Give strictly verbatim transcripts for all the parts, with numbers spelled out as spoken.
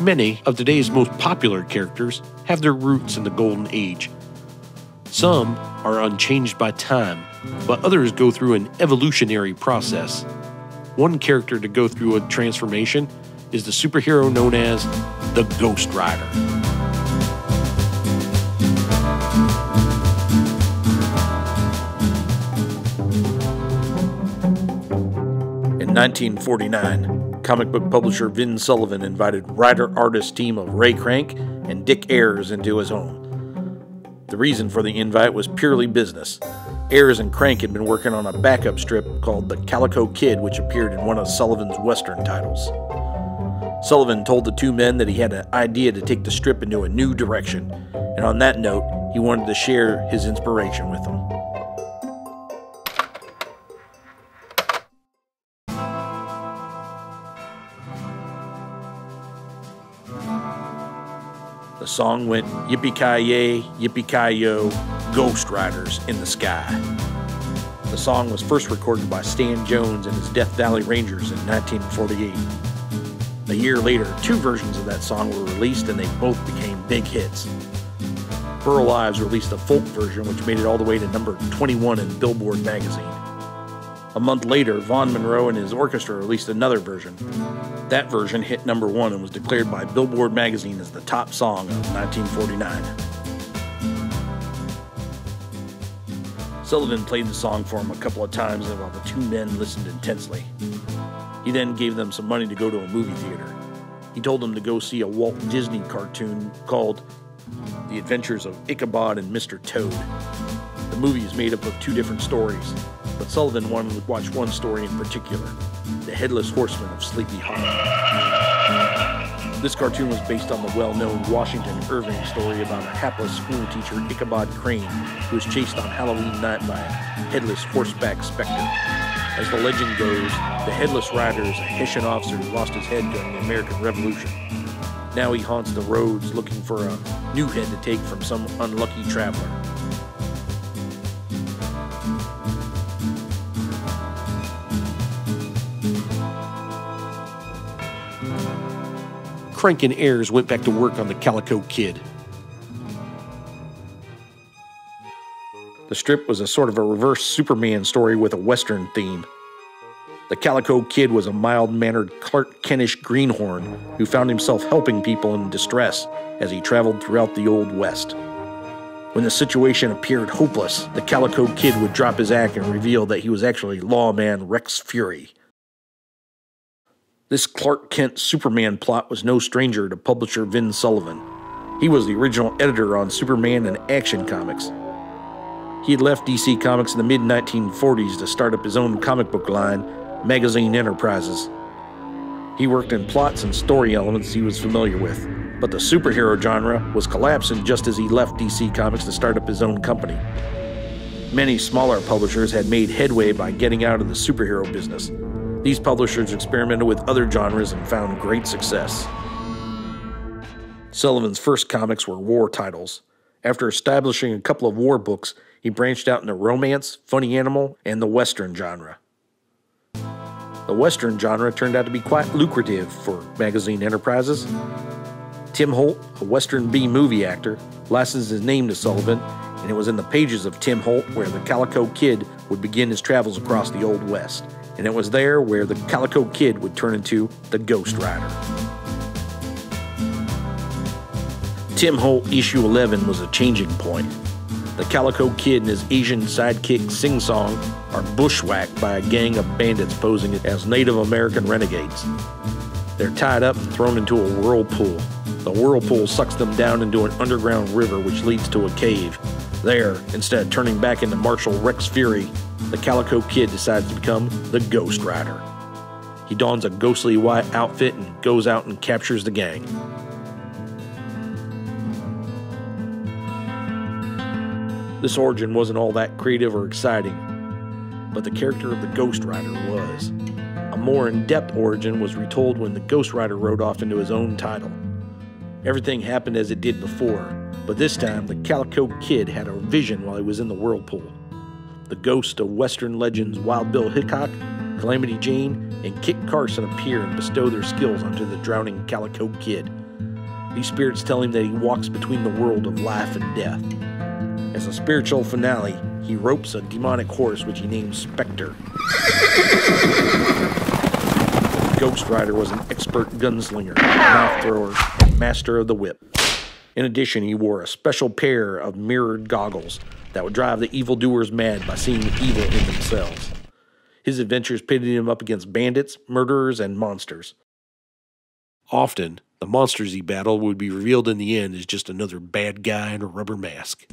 Many of today's most popular characters have their roots in the Golden Age. Some are unchanged by time, but others go through an evolutionary process. One character to go through a transformation is the superhero known as the Ghost Rider. In nineteen forty-nine, comic book publisher Vin Sullivan invited writer-artist team of Ray Krank and Dick Ayers into his home. The reason for the invite was purely business. Ayers and Krank had been working on a backup strip called The Calico Kid, which appeared in one of Sullivan's Western titles. Sullivan told the two men that he had an idea to take the strip into a new direction, and on that note, he wanted to share his inspiration with them. The song went yippee-ki-yay, yippee-ki-yo, Ghost Riders in the Sky. The song was first recorded by Stan Jones and his Death Valley Rangers in nineteen forty-eight. A year later, two versions of that song were released and they both became big hits. Burl Ives released a folk version which made it all the way to number twenty-one in Billboard magazine. A month later, Vaughn Monroe and his orchestra released another version. That version hit number one and was declared by Billboard magazine as the top song of nineteen forty-nine. Sullivan played the song for him a couple of times while the two men listened intensely. He then gave them some money to go to a movie theater. He told them to go see a Walt Disney cartoon called The Adventures of Ichabod and Mister Toad. The movie is made up of two different stories, but Sullivan wanted to watch one story in particular, The Headless Horseman of Sleepy Hollow. This cartoon was based on the well-known Washington Irving story about a hapless schoolteacher, Ichabod Crane, who is chased on Halloween night by a headless horseback specter. As the legend goes, the Headless Rider is a Hessian officer who lost his head during the American Revolution. Now he haunts the roads looking for a new head to take from some unlucky traveler. Krank and Ayers went back to work on the Calico Kid. The strip was a sort of a reverse Superman story with a Western theme. The Calico Kid was a mild-mannered Clark Kentish greenhorn who found himself helping people in distress as he traveled throughout the Old West. When the situation appeared hopeless, the Calico Kid would drop his act and reveal that he was actually lawman Rex Fury. This Clark Kent Superman plot was no stranger to publisher Vin Sullivan. He was the original editor on Superman and Action Comics. He had left D C Comics in the mid nineteen forties to start up his own comic book line, Magazine Enterprises. He worked in plots and story elements he was familiar with, but the superhero genre was collapsing just as he left D C Comics to start up his own company. Many smaller publishers had made headway by getting out of the superhero business. These publishers experimented with other genres and found great success. Sullivan's first comics were war titles. After establishing a couple of war books, he branched out into romance, funny animal, and the Western genre. The Western genre turned out to be quite lucrative for Magazine Enterprises. Tim Holt, a Western B-movie actor, licensed his name to Sullivan, and it was in the pages of Tim Holt where the Calico Kid would begin his travels across the Old West. And it was there where the Calico Kid would turn into the Ghost Rider. Tim Holt issue eleven was a changing point. The Calico Kid and his Asian sidekick Sing Song are bushwhacked by a gang of bandits posing as Native American renegades. They're tied up and thrown into a whirlpool. The whirlpool sucks them down into an underground river which leads to a cave. There, instead of turning back into Marshal Rex Fury, the Calico Kid decides to become the Ghost Rider. He dons a ghostly white outfit and goes out and captures the gang. This origin wasn't all that creative or exciting, but the character of the Ghost Rider was. A more in-depth origin was retold when the Ghost Rider rode off into his own title. Everything happened as it did before, but this time the Calico Kid had a vision while he was in the whirlpool. The ghosts of Western legends Wild Bill Hickok, Calamity Jane, and Kit Carson appear and bestow their skills onto the drowning Calico Kid. These spirits tell him that he walks between the world of life and death. As a spiritual finale, he ropes a demonic horse which he names Spectre. Ghost Rider was an expert gunslinger, knife thrower, and master of the whip. In addition, he wore a special pair of mirrored goggles that would drive the evildoers mad by seeing the evil in themselves. His adventures pitted him up against bandits, murderers, and monsters. Often, the monsters he battled would be revealed in the end as just another bad guy in a rubber mask.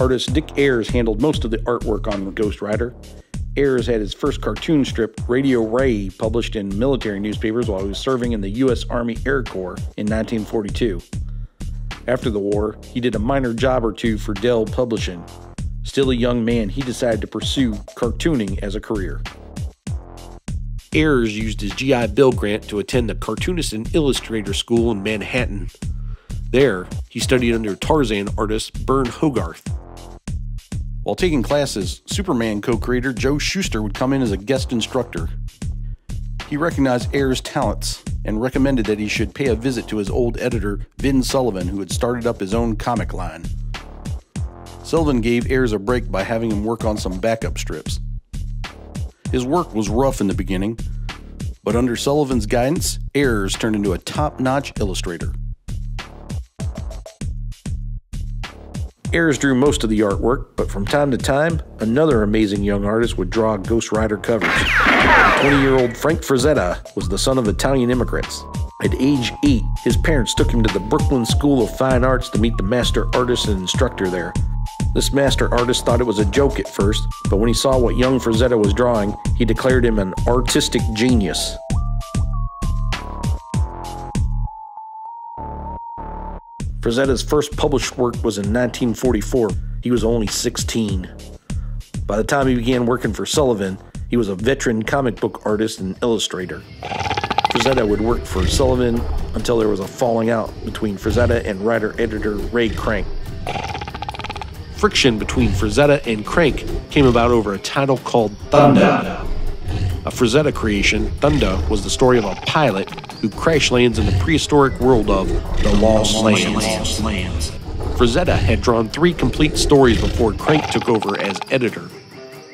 Artist Dick Ayers handled most of the artwork on Ghost Rider. Ayers had his first cartoon strip, Radio Ray, published in military newspapers while he was serving in the U S Army Air Corps in nineteen forty-two. After the war, he did a minor job or two for Dell Publishing. Still a young man, he decided to pursue cartooning as a career. Ayers used his G I Bill grant to attend the Cartoonist and Illustrator School in Manhattan. There, he studied under Tarzan artist Bern Hogarth. While taking classes, Superman co-creator Joe Shuster would come in as a guest instructor. He recognized Ayers' talents and recommended that he should pay a visit to his old editor, Vin Sullivan, who had started up his own comic line. Sullivan gave Ayers a break by having him work on some backup strips. His work was rough in the beginning, but under Sullivan's guidance, Ayers turned into a top-notch illustrator. Ayers drew most of the artwork, but from time to time, another amazing young artist would draw Ghost Rider covers. twenty-year-old Krank Frazetta was the son of Italian immigrants. At age eight, his parents took him to the Brooklyn School of Fine Arts to meet the master artist and instructor there. This master artist thought it was a joke at first, but when he saw what young Frazetta was drawing, he declared him an artistic genius. Frazetta's first published work was in nineteen forty-four. He was only sixteen. By the time he began working for Sullivan, he was a veteran comic book artist and illustrator. Frazetta would work for Sullivan until there was a falling out between Frazetta and writer-editor Ray Krank. Friction between Frazetta and Krank came about over a title called Thunder. A Frazetta creation, Thunder was the story of a pilot who crash lands in the prehistoric world of the Lost Lands. Lands. Frazetta had drawn three complete stories before Krank took over as editor.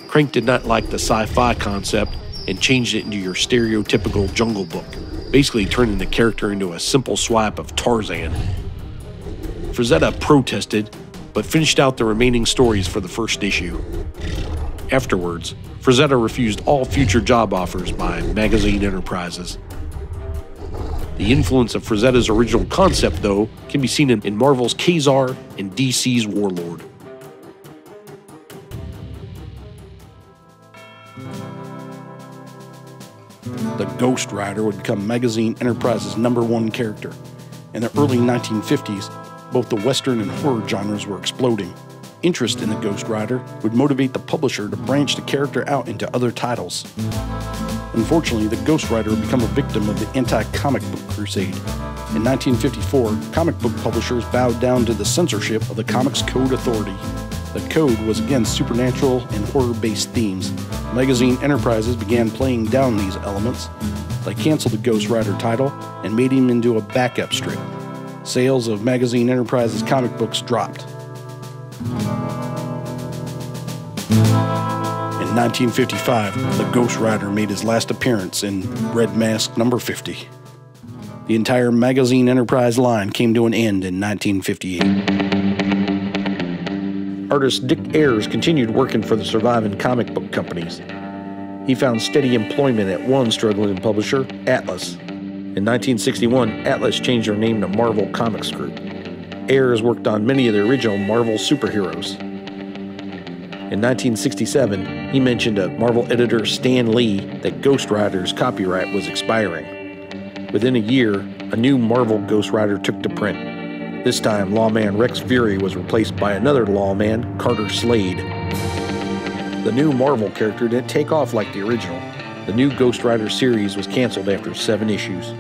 Krank did not like the sci-fi concept and changed it into your stereotypical Jungle Book, basically turning the character into a simple swipe of Tarzan. Frazetta protested, but finished out the remaining stories for the first issue. Afterwards, Frazetta refused all future job offers by Magazine Enterprises. The influence of Frazetta's original concept, though, can be seen in, in Marvel's Khazar and D C's Warlord. The Ghost Rider would become Magazine Enterprises' number one character. In the early nineteen fifties, both the Western and horror genres were exploding. Interest in the Ghost Rider would motivate the publisher to branch the character out into other titles. Unfortunately, the Ghost Rider would become a victim of the anti-comic book crusade. In nineteen fifty-four, comic book publishers bowed down to the censorship of the Comics Code Authority. The code was against supernatural and horror-based themes. Magazine Enterprises began playing down these elements. They canceled the Ghost Rider title and made him into a backup strip. Sales of Magazine Enterprises comic books dropped. In nineteen fifty-five, the Ghost Rider made his last appearance in Red Mask number fifty. The entire Magazine Enterprise line came to an end in nineteen fifty-eight. Artist Dick Ayers continued working for the surviving comic book companies. He found steady employment at one struggling publisher, Atlas. In nineteen sixty-one, Atlas changed their name to Marvel Comics Group. Ayers worked on many of the original Marvel superheroes. In nineteen sixty-seven, he mentioned to Marvel editor Stan Lee that Ghost Rider's copyright was expiring. Within a year, a new Marvel Ghost Rider took to print. This time, lawman Rex Fury was replaced by another lawman, Carter Slade. The new Marvel character didn't take off like the original. The new Ghost Rider series was canceled after seven issues.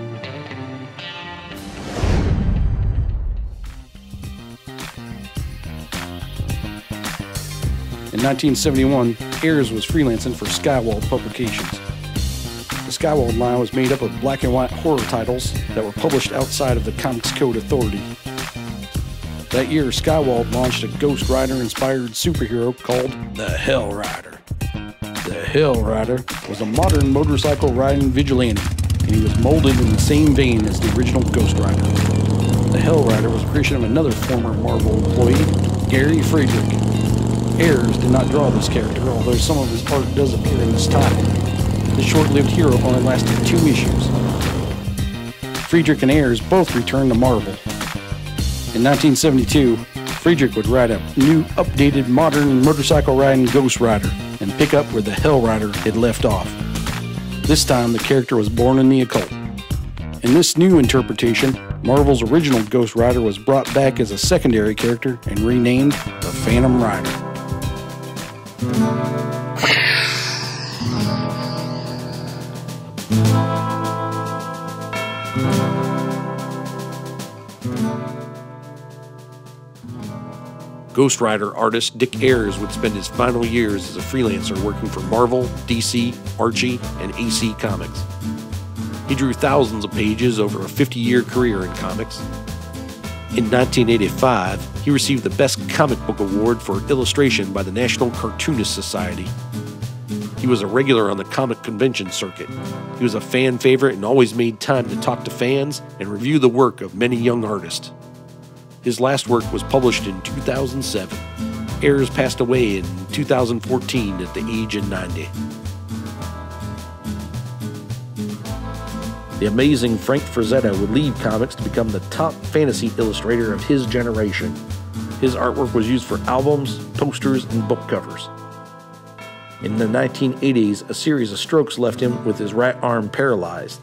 In nineteen seventy-one, Ayers was freelancing for Skywall Publications. The Skywold line was made up of black and white horror titles that were published outside of the Comics Code Authority. That year, Skywold launched a Ghost Rider-inspired superhero called the Hell Rider. The Hell Rider was a modern motorcycle-riding vigilante, and he was molded in the same vein as the original Ghost Rider. The Hell Rider was a creation of another former Marvel employee, Gary Friedrich. Ayers did not draw this character, although some of his art does appear in this title. The short-lived hero only lasted two issues. Friedrich and Ayers both returned to Marvel. In nineteen seventy-two, Friedrich would write a new, updated, modern motorcycle-riding Ghost Rider and pick up where the Hell Rider had left off. This time, the character was born in the occult. In this new interpretation, Marvel's original Ghost Rider was brought back as a secondary character and renamed the Phantom Rider. Ghost Rider artist Dick Ayers would spend his final years as a freelancer working for Marvel, D C, Archie, and A C Comics. He drew thousands of pages over a fifty-year career in comics. In nineteen eighty-five, he received the Best Comic Book Award for illustration by the National Cartoonist Society. He was a regular on the comic convention circuit. He was a fan favorite and always made time to talk to fans and review the work of many young artists. His last work was published in two thousand seven. Ayers passed away in two thousand fourteen at the age of ninety. The amazing Krank Frazetta would leave comics to become the top fantasy illustrator of his generation. His artwork was used for albums, posters, and book covers. In the nineteen eighties, a series of strokes left him with his right arm paralyzed.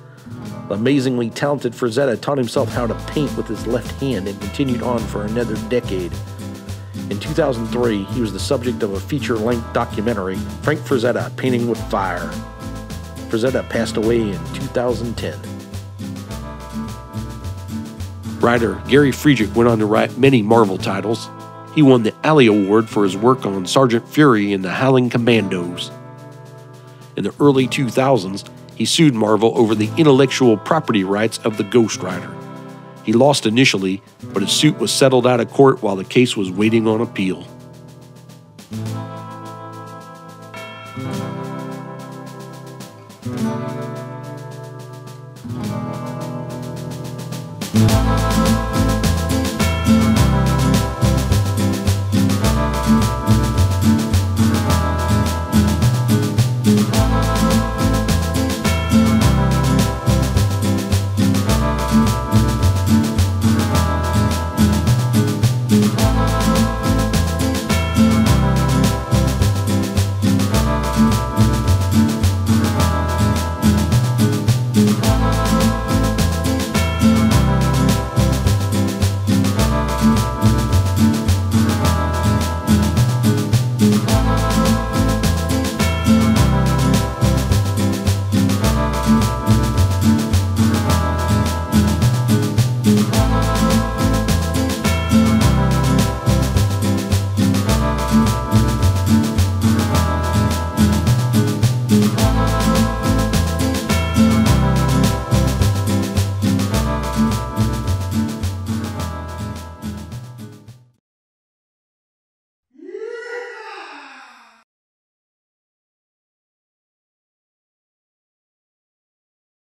The amazingly talented Frazetta taught himself how to paint with his left hand and continued on for another decade. In two thousand three, he was the subject of a feature-length documentary, Krank Frazetta, Painting with Fire. Frazetta passed away in two thousand ten. Writer Gary Friedrich went on to write many Marvel titles. He won the Alley Award for his work on Sergeant Fury and the Howling Commandos. In the early two thousands, he sued Marvel over the intellectual property rights of the Ghost Rider. He lost initially, but his suit was settled out of court while the case was waiting on appeal. Thank you.